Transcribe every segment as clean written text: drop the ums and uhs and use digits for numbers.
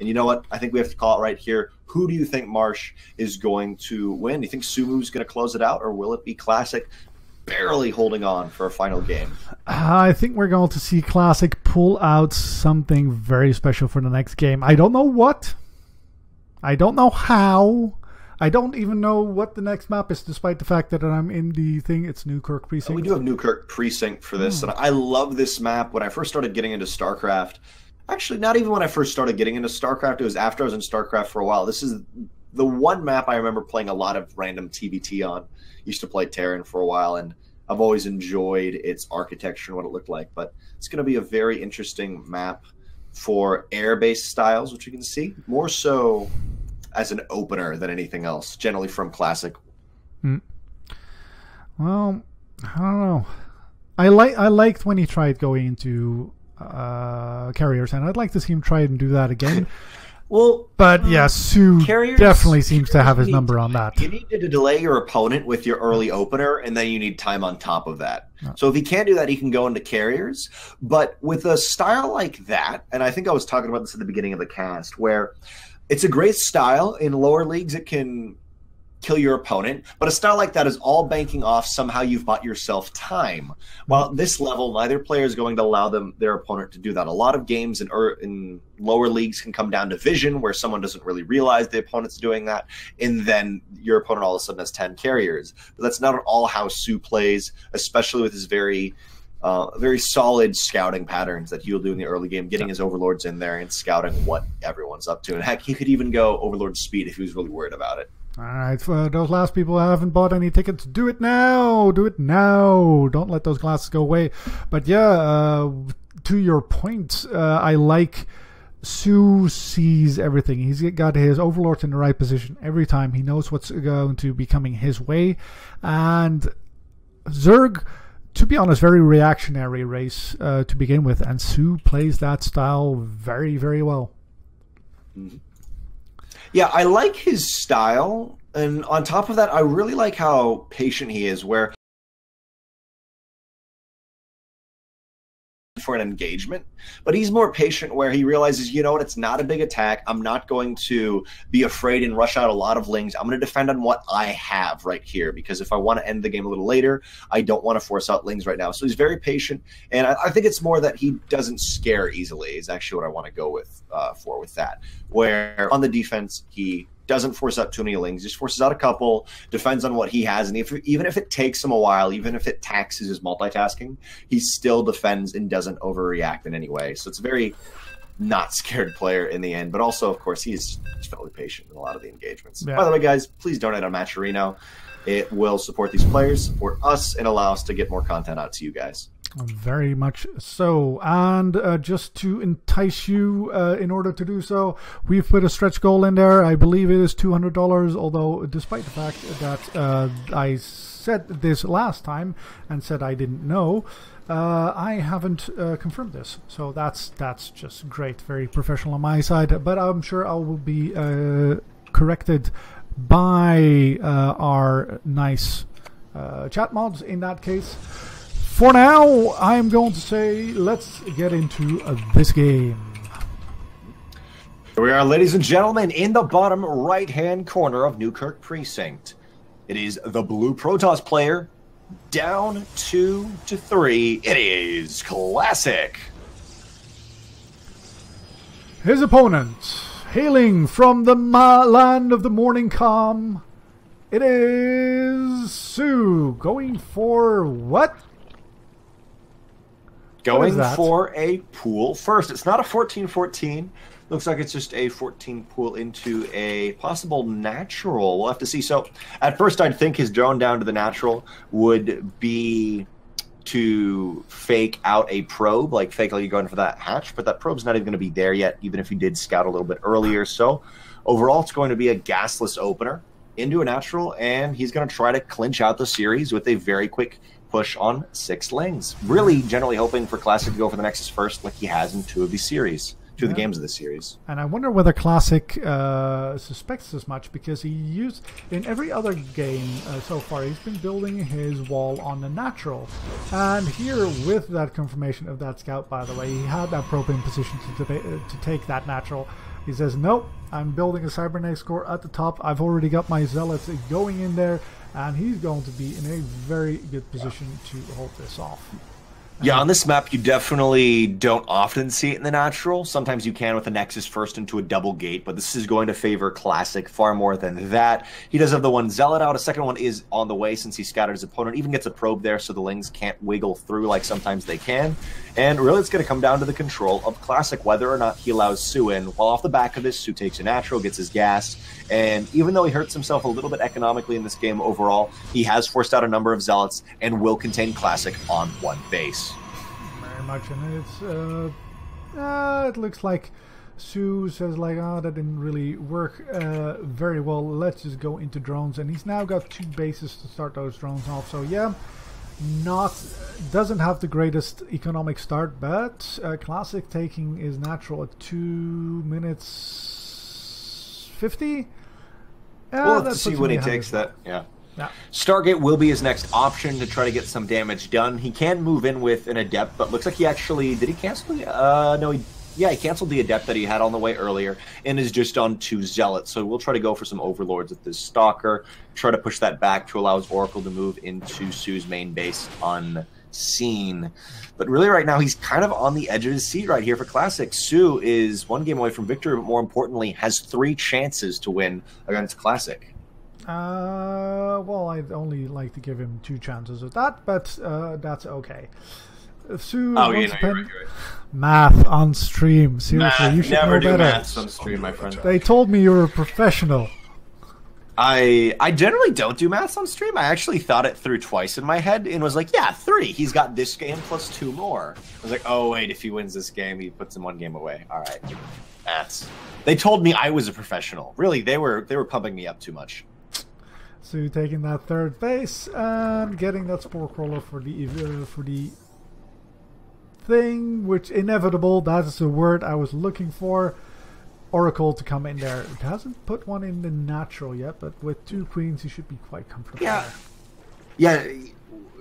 And you know what? I think we have to call it right here. Who do you think Marsh is going to win? Do you think Sumu's going to close it out, or will it be Classic barely holding on for a final game? I think we're going to see Classic pull out something very special for the next game. I don't know what. I don't know how. I don't even know what the next map is, despite the fact that I'm in the thing. It's Newkirk Precinct. We do have Newkirk Precinct for this, and I love this map. When I first started getting into StarCraft, actually, not even when I first started getting into StarCraft, it was after I was in StarCraft for a while. This is the one map I remember playing a lot of random TBT on. Used to play Terran for a while, and I've always enjoyed its architecture and what it looked like. But it's going to be a very interesting map for air-based styles, which you can see more so as an opener than anything else, generally from Classic. Well, I don't know. I liked when he tried going into carriers, and I'd like to see him try and do that again. Well, but yeah, Sue definitely seems to have his number on that. You need to delay your opponent with your early opener, and then you need time on top of that. So if he can't do that, he can go into carriers. But with a style like that, and I think I was talking about this at the beginning of the cast, where it's a great style. In lower leagues, it can kill your opponent, but a style like that is all banking off somehow you've bought yourself time. While at this level, neither player is going to allow their opponent to do that. A lot of games in lower leagues can come down to vision, where someone doesn't really realize the opponent's doing that, and then your opponent all of a sudden has 10 carriers. But that's not at all how soO plays, especially with his very solid scouting patterns that he'll do in the early game, getting his overlords in there and scouting what everyone's up to. And heck, he could even go overlord speed if he was really worried about it. All right, for those last people who haven't bought any tickets, do it now! Do it now! Don't let those glasses go away. But yeah, to your point, I like soO sees everything. He's got his overlords in the right position every time. He knows what's going to be coming his way. And Zerg, to be honest, very reactionary race to begin with, and soO plays that style very, very well. Yeah, I like his style, and on top of that, I really like how patient he is, where for an engagement, but he's more patient where he realizes, you know what, it's not a big attack. I'm not going to be afraid and rush out a lot of lings. I'm going to defend on what I have right here, because if I want to end the game a little later, I don't want to force out lings right now. So he's very patient, and I think it's more that he doesn't scare easily is actually what I want to go with with that, where on the defense, he doesn't force out too many lings, just forces out a couple, defends on what he has, and even if it takes him a while, even if it taxes his multitasking, he still defends and doesn't overreact in any way. So it's a very not scared player in the end, but also, of course, he's fairly patient in a lot of the engagements. Yeah. By the way, guys, please donate on Matcherino. It will support these players, support us, and allow us to get more content out to you guys. Very much so. And just to entice you in order to do so, we've put a stretch goal in there. I believe it is $200, although despite the fact that I said this last time and said I didn't know, I haven't confirmed this. So that's just great. Very professional on my side, but I'm sure I will be corrected by our nice chat mods in that case. For now, I'm going to say let's get into this game. Here we are, ladies and gentlemen, in the bottom right-hand corner of Newkirk Precinct. It is the blue Protoss player, down 2-3. It is Classic. His opponent, hailing from the land of the morning calm, it is soO, going for what? Going for a pool first. It's not a 14-14. Looks like it's just a 14 pool into a possible natural. We'll have to see. So at first, I'd think his drone down to the natural would be to fake out a probe, like fake like you're going for that hatch, but that probe's not even going to be there yet, even if you did scout a little bit earlier. So overall, it's going to be a gasless opener into a natural, and he's going to try to clinch out the series with a very quick push on 6 lings. Really generally hoping for Classic to go for the Nexus first, like he has in two of the games of the series. And I wonder whether Classic suspects as much, because he used in every other game so far, he's been building his wall on the natural. And here, with that confirmation of that scout, by the way, he had that probe in position to take that natural. He says, nope, I'm building a cybernetic core at the top. I've already got my zealots going in there, and he's going to be in a very good position to hold this off. Yeah, on this map, you definitely don't often see it in the natural. Sometimes you can with a Nexus first into a double gate, but this is going to favor Classic far more than that. He does have the one Zealot out. A second one is on the way since he scattered his opponent. Even gets a probe there so the Lings can't wiggle through like sometimes they can. And really, it's going to come down to the control of Classic, whether or not he allows Sue in. While off the back of this, Sue takes a natural, gets his gas, and even though he hurts himself a little bit economically in this game overall, he has forced out a number of Zealots and will contain Classic on one base. Very much, and it's it looks like Sue says like, oh, that didn't really work very well, let's just go into drones. And he's now got two bases to start those drones off, so yeah, doesn't have the greatest economic start, but Classic taking is natural at 2 minutes 50. We'll have to see when he takes that. Yeah. Yeah. Stargate will be his next option to try to get some damage done. He can move in with an Adept, but looks like he actually... Did he cancel the... no, he canceled the Adept that he had on the way earlier and is just on two Zealots. So we'll try to go for some Overlords with this Stalker, try to push that back to allow his Oracle to move into Sue's main base unseen. But really right now, he's kind of on the edge of his seat right here for Classic. Sue is one game away from victory, but more importantly, has 3 chances to win against Classic. Well, I'd only like to give him 2 chances at that, but that's okay. Sue, oh, you know, you're right. Math on stream. Seriously, you should never do math on stream, my friend. They told me you were a professional. I generally don't do maths on stream. I actually thought it through twice in my head and was like, yeah, 3. He's got this game plus 2 more. I was like, oh, wait, if he wins this game, he puts him 1 game away. All right. Maths. They told me I was a professional. Really, they were pumping me up too much. So taking that 3rd base and getting that Spore Crawler for the thing, which inevitable, that is the word I was looking for. Oracle to come in there. It hasn't put one in the natural yet, but with 2 queens, he should be quite comfortable. Yeah,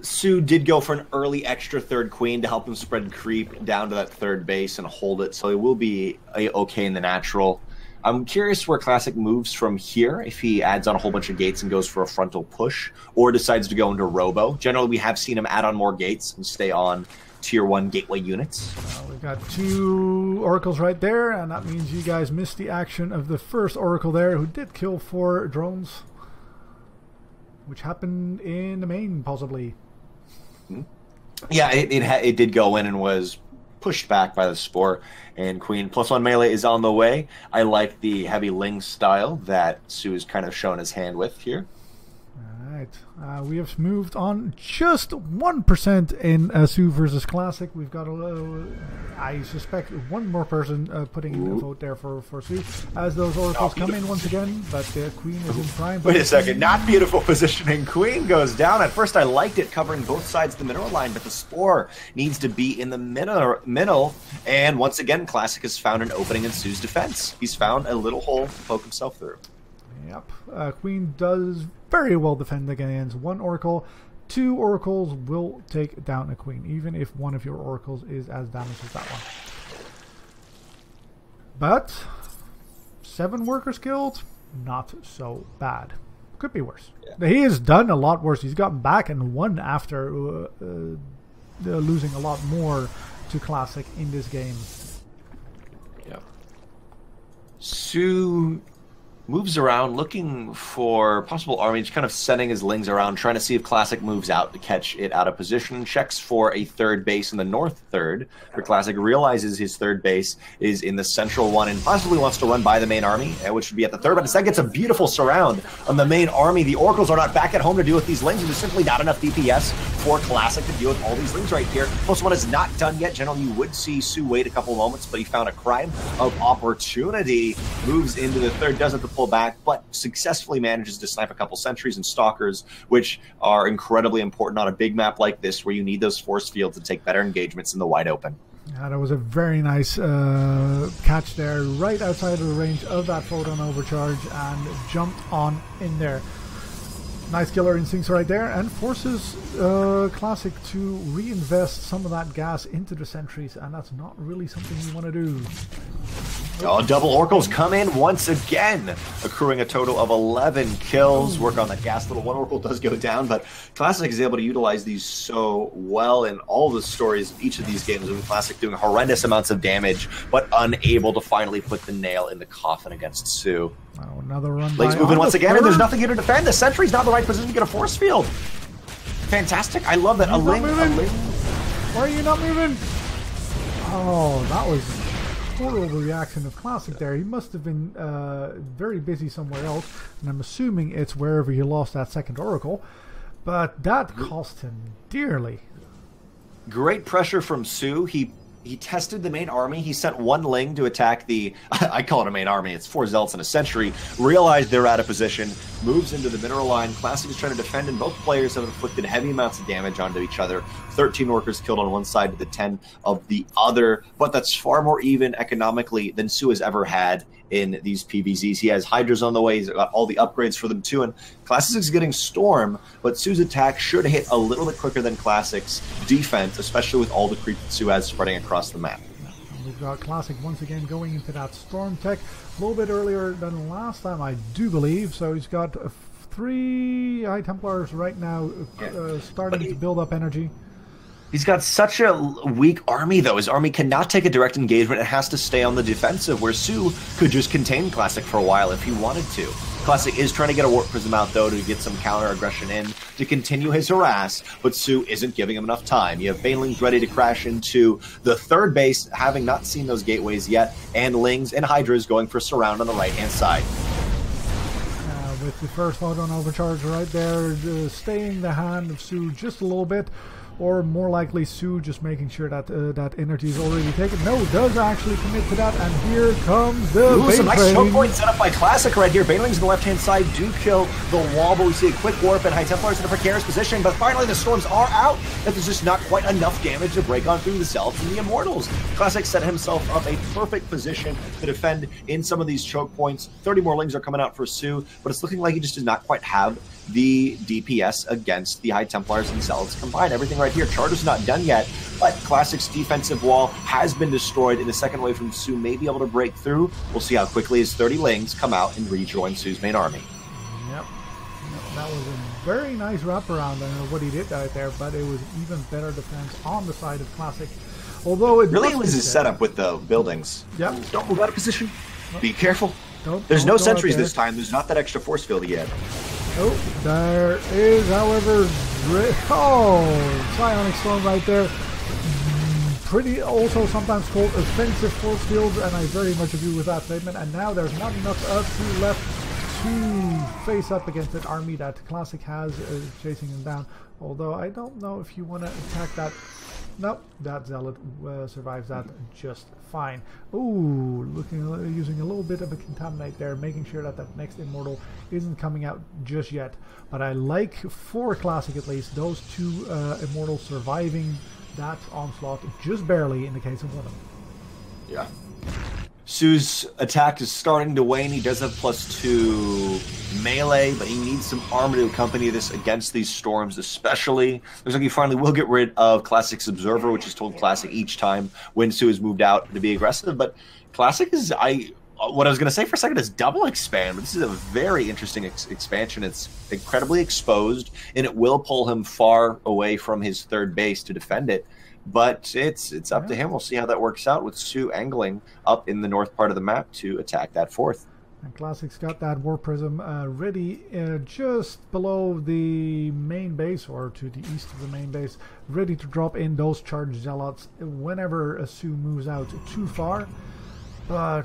Sue did go for an early extra 3rd queen to help him spread creep down to that 3rd base and hold it, so he will be okay in the natural. I'm curious where Classic moves from here, if he adds on a whole bunch of gates and goes for a frontal push, or decides to go into Robo. Generally, we have seen him add on more gates and stay on Tier 1 gateway units. We've got 2 oracles right there, and that means you guys missed the action of the first oracle there, who did kill 4 drones, which happened in the main, possibly. Yeah, it did go in and was... pushed back by the Spore, and Queen +1 melee is on the way. I like the heavy Ling style that Sue is kind of shown his hand with here. Alright, we have moved on just 1% in Sue versus Classic. We've got, I suspect, 1 more person putting in a vote there for Sue, as those oracles come in once again, but the Queen is in prime. Wait a second, not beautiful positioning. Queen goes down. At first I liked it covering both sides of the mineral line, but the Spore needs to be in the middle, and once again Classic has found an opening in Sue's defense. He's found a little hole to poke himself through. Yep, Queen does very well defend against 1 oracle. 2 oracles will take down a queen, even if one of your oracles is as damaged as that one. But 7 workers killed, not so bad. Could be worse. Yeah. He has done a lot worse. He's gotten back and won after losing a lot more to Classic in this game. Yeah. So... moves around, looking for possible armies, kind of sending his Lings around, trying to see if Classic moves out to catch it out of position. Checks for a 3rd base in the north 3rd, where Classic realizes his 3rd base is in the central one and possibly wants to run by the main army, which would be at the 3rd, but instead gets a beautiful surround on the main army. The Oracles are not back at home to deal with these Lings, and there's simply not enough DPS for Classic to deal with all these Lings right here. +1 is not done yet. Generally, you would see Sue wait a couple moments, but he found a crime of opportunity. Moves into the 3rd, doesn't the back, but successfully manages to snipe a couple sentries and stalkers, which are incredibly important on a big map like this, where you need those force fields to take better engagements in the wide open. Yeah, that was a very nice catch there, right outside of the range of that photon overcharge, and jumped on in there. Nice killer instincts right there, and forces Classic to reinvest some of that gas into the sentries, and that's not really something you want to do. Oh, double oracles come in once again, accruing a total of 11 kills. Work on that gas little. One oracle does go down, but Classic is able to utilize these so well in all the stories of each of these games. And Classic doing horrendous amounts of damage, but unable to finally put the nail in the coffin against soO. Oh, another run. Blake's moving once again, and there's nothing here to defend. The sentry's not in the right position to get a force field. Fantastic. I love that. Why are you not moving? Oh, that was total overreaction of Classic there. He must have been very busy somewhere else, and I'm assuming it's wherever he lost that second oracle, but that cost him dearly. Great pressure from soO. He tested the main army. He sent one Ling to attack the, I call it a main army, it's four zealots and a sentry, realized they're out of position, moves into the mineral line. Classic is trying to defend, and both players have inflicted heavy amounts of damage onto each other. 13 workers killed on one side to the 10 of the other, but that's far more even economically than soO has ever had in these PvZs. He has Hydras on the way, he's got all the upgrades for them too, and Classic is getting Storm, but so's attack should hit a little bit quicker than Classic's defense, especially with all the creep that soO has spreading across the map. And we've got Classic once again going into that Storm tech a little bit earlier than last time, I do believe, so he's got 3 High Templars right now starting to build up energy. He's got such a weak army, though. His army cannot take a direct engagement. It has to stay on the defensive, where soO could just contain Classic for a while if he wanted to. Classic is trying to get a Warp Prism out, though, to get some counter-aggression in to continue his harass, but soO isn't giving him enough time. You have Banelings ready to crash into the third base, having not seen those gateways yet, and Lings and Hydras going for surround on the right-hand side. With the first auto overcharge right there, staying the hand of soO just a little bit. Or more likely soO just making sure that that energy is already taken. No, does actually commit to that, and here comes the Bane. Some nice choke point set up by Classic right here. Banelings on the left-hand side do kill the wall, but we see a quick warp, and High Templars in a precarious position, but finally the Storms are out, and there's just not quite enough damage to break on through the Zealots and the Immortals. Classic set himself up a perfect position to defend in some of these choke points. 30 more Lings are coming out for soO, but it's looking like he just does not quite have the DPS against the High Templars and Zealots combined. Everything right here. Charter's not done yet, but Classic's defensive wall has been destroyed, and the second wave from soO may be able to break through. We'll see how quickly his 30 Lings come out and rejoin so's main army. Yep, that was a very nice wraparound. I don't know what he did out there, but it was even better defense on the side of Classic. Although it really was his setup with the buildings. Yep. Don't move out of position. Nope. Be careful. There's no sentries this time. There's not that extra force field yet. Oh, there is, however, Psionic Storm right there. Pretty, also sometimes called offensive force fields, and I very much agree with that statement. And now there's not enough soO left to face up against an army that Classic has chasing him down. Although I don't know if you want to attack that. Nope, that Zealot survives that just fine. Ooh, using a little bit of a Contaminate there, making sure that that next Immortal isn't coming out just yet. But I like, for Classic at least, those two Immortals surviving that onslaught just barely in the case of one of them. Yeah. So's attack is starting to wane. He does have +2 melee, but he needs some armor to accompany this against these storms, especially. Looks like he finally will get rid of Classic's Observer, which is told Classic each time when so's has moved out to be aggressive. But Classic is, what I was going to say for a second is double expand, but this is a very interesting expansion. It's incredibly exposed, and it will pull him far away from his third base to defend it. But it's up to him. We'll see how that works out with soO angling up in the north part of the map to attack that fourth. And Classic's got that War Prism ready just below the main base, or to the east of the main base, ready to drop in those charged Zealots whenever soO moves out too far. But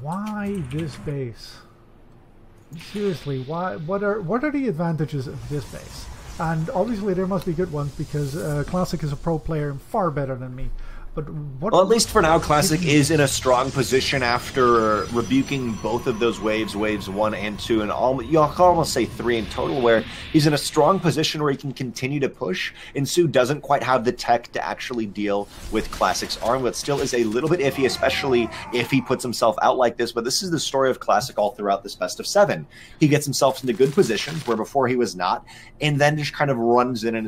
why this base? Seriously, why? What are the advantages of this base? And obviously there must be good ones, because Classic is a pro player and far better than me. But well, at least for now, Classic is in a strong position after rebuking both of those waves, waves 1 and 2, and y'all can almost say 3 in total, where he's in a strong position where he can continue to push, and soO doesn't quite have the tech to actually deal with Classic's arm, but still is a little bit iffy, especially if he puts himself out like this. But this is the story of Classic all throughout this best of 7. He gets himself into good positions where before he was not, and then just kind of runs in and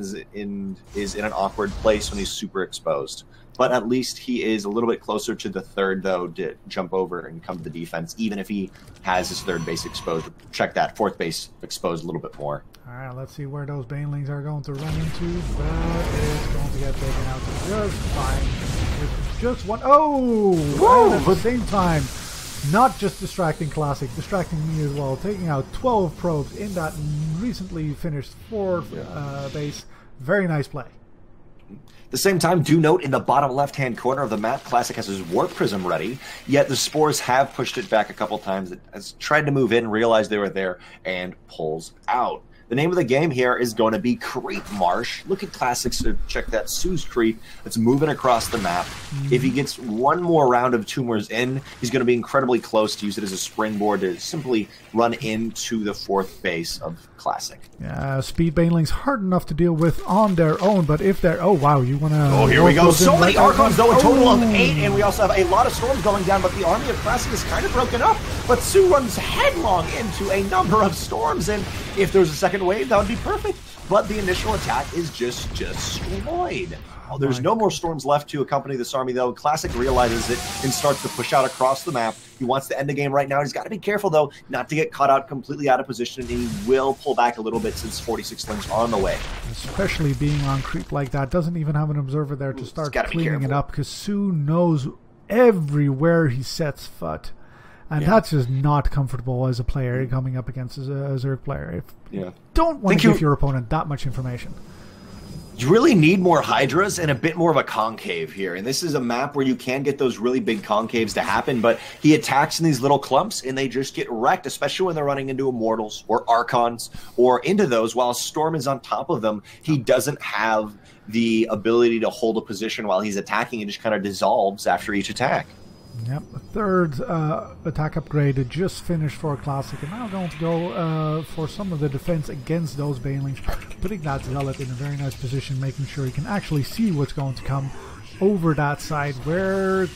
is in an awkward place when he's super exposed. But at least he is a little bit closer to the third, though, to jump over and come to the defense, even if he has his third base exposed. Check that, fourth base exposed a little bit more. All right, let's see where those Banelings are going to run into. That is going to get taken out just fine. With just one. Oh! Whoa! Right at the same time, not just distracting Classic, distracting me as well. Taking out 12 probes in that recently finished fourth base. Very nice play. At the same time, do note in the bottom left-hand corner of the map, Classic has his warp prism ready, yet the spores have pushed it back a couple times. It has tried to move in, realized they were there, and pulls out. The name of the game here is going to be Creep Marsh. Look at Classic's, check that, Sue's Creep. It's moving across the map. If he gets one more round of tumors in, he's going to be incredibly close to use it as a springboard to simply run into the fourth base of Classic. Yeah, Speed Banelings hard enough to deal with on their own, but if they're... Oh, wow, you want to... Oh, here we go. So many Archons, though, a total of 8, and we also have a lot of Storms going down, but the army of Classic is kind of broken up, but Sue runs headlong into a number of Storms, and if there's a second wave, that would be perfect, but the initial attack is just destroyed. Oh, there's no more Storms left to accompany this army, though. Classic realizes it and starts to push out across the map. He wants to end the game right now. He's got to be careful, though, not to get caught out completely out of position, and he will pull back a little bit since 46 Lynx on the way. Especially being on creep like that, doesn't even have an observer there to start cleaning it up, because Sue knows everywhere he sets foot. And that's just not comfortable as a player coming up against a Zerg player. If you don't want to give your opponent that much information. You really need more Hydras and a bit more of a concave here. And this is a map where you can get those really big concaves to happen, but he attacks in these little clumps and they just get wrecked, especially when they're running into Immortals or Archons or into those. While a Storm is on top of them, he doesn't have the ability to hold a position while he's attacking. It just kind of dissolves after each attack. Yep, a third attack upgrade just finished for Classic, and now going to go for some of the defense against those Banelings, putting that Zealot in a very nice position, making sure he can actually see what's going to come over that side where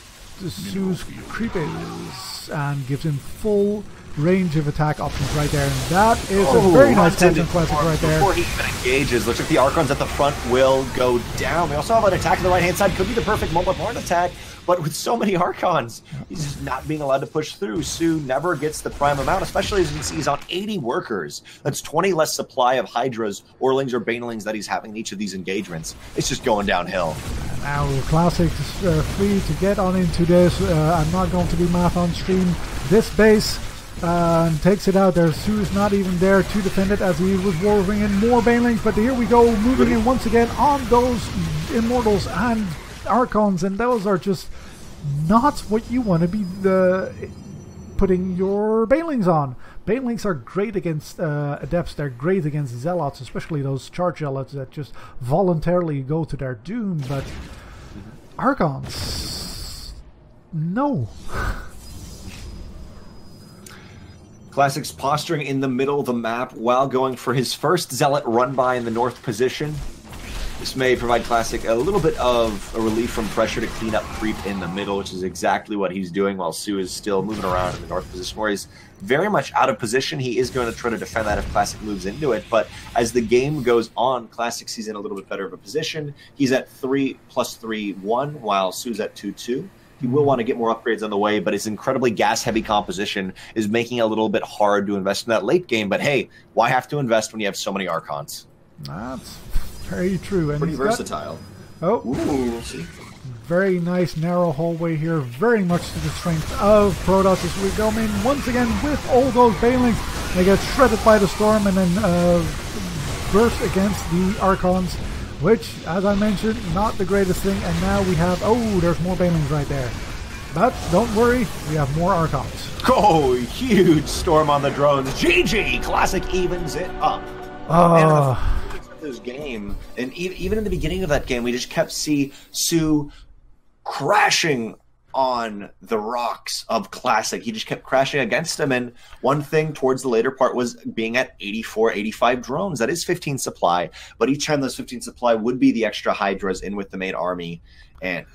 the Sue's Creep is, and gives him full range of attack options right there, and that is a very nice catch on Classic right there. Before he even engages, looks like the Archons at the front will go down. We also have an attack on the right-hand side, could be the perfect mobile barn attack. But with so many Archons, he's just not being allowed to push through. Sue never gets the prime amount, especially as you can see he's on 80 workers. That's 20 less supply of Hydras, Orlings, or Banelings that he's having in each of these engagements. It's just going downhill. And now Classic is free to get on into this. I'm not going to do math on stream. This base takes it out there. Sue's not even there to defend it as he was warping in more Banelings. But here we go, moving in once again on those Immortals and Archons, and those are just not what you want to be putting your Banelings on. Banelings are great against Adepts, they're great against Zealots, especially those Charge Zealots that just voluntarily go to their doom, but Archons, no. Classic's posturing in the middle of the map while going for his first Zealot run by in the north position. This may provide Classic a little bit of a relief from pressure to clean up creep in the middle, which is exactly what he's doing while Sue is still moving around in the north position where he's very much out of position. He is going to try to defend that if Classic moves into it, but as the game goes on, Classic sees in a little bit better of a position. He's at 3+3, 1, while Sue's at 2, 2. He will want to get more upgrades on the way, but his incredibly gas-heavy composition is making it a little bit hard to invest in that late game, but hey, why have to invest when you have so many Archons? That's very true. And pretty versatile. Very nice narrow hallway here. Very much to the strength of Protoss as we go in once again with all those Banelings. They get shredded by the Storm and then burst against the Archons, which, as I mentioned, not the greatest thing. And now we have, oh, there's more Banelings right there. But don't worry, we have more Archons. Oh, huge Storm on the drones. GG! Classic evens it up. Oh. This game, and even in the beginning of that game, we just kept seeing Sue crashing on the rocks of Classic. He just kept crashing against him, and one thing towards the later part was being at 84, 85 drones. That is 15 supply, but each time those 15 supply would be the extra Hydras in with the main army, and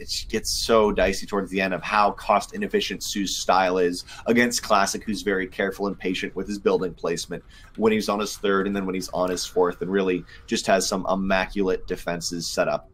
it gets so dicey towards the end of how cost-inefficient Sue's style is against Classic, who's very careful and patient with his building placement when he's on his third and then when he's on his fourth, and really just has some immaculate defenses set up